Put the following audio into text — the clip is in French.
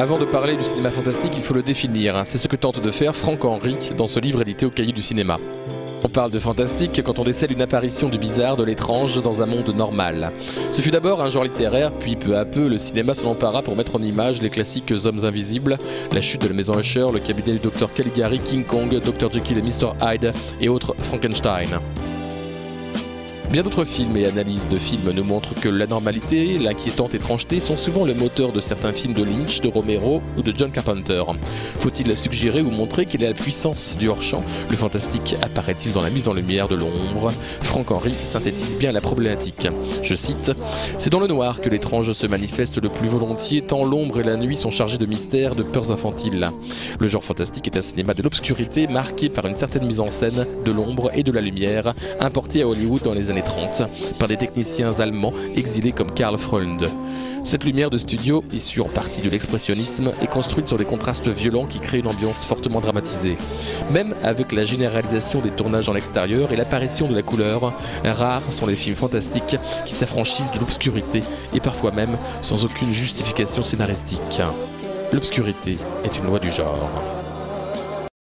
Avant de parler du cinéma fantastique, il faut le définir. C'est ce que tente de faire Franck Henry dans ce livre édité aux Cahiers du cinéma. On parle de fantastique quand on décèle une apparition du bizarre, de l'étrange dans un monde normal. Ce fut d'abord un genre littéraire, puis peu à peu, le cinéma s'en empara pour mettre en image les classiques Hommes Invisibles, La Chute de la Maison Usher, Le Cabinet du Docteur Caligari, King Kong, Dr. Jekyll et Mr. Hyde et autres Frankenstein. Bien d'autres films et analyses de films nous montrent que l'anormalité, l'inquiétante étrangeté sont souvent le moteur de certains films de Lynch, de Romero ou de John Carpenter. Faut-il suggérer ou montrer quelle est la puissance du hors-champ? Le fantastique apparaît-il dans la mise en lumière de l'ombre? Franck Henry synthétise bien la problématique. Je cite « C'est dans le noir que l'étrange se manifeste le plus volontiers, tant l'ombre et la nuit sont chargées de mystères, de peurs infantiles. Le genre fantastique est un cinéma de l'obscurité marqué par une certaine mise en scène, de l'ombre et de la lumière, importée à Hollywood dans les années 30 par des techniciens allemands exilés comme Karl Freund. Cette lumière de studio, issue en partie de l'expressionnisme, est construite sur des contrastes violents qui créent une ambiance fortement dramatisée. Même avec la généralisation des tournages en extérieur et l'apparition de la couleur, rares sont les films fantastiques qui s'affranchissent de l'obscurité et parfois même sans aucune justification scénaristique. L'obscurité est une loi du genre.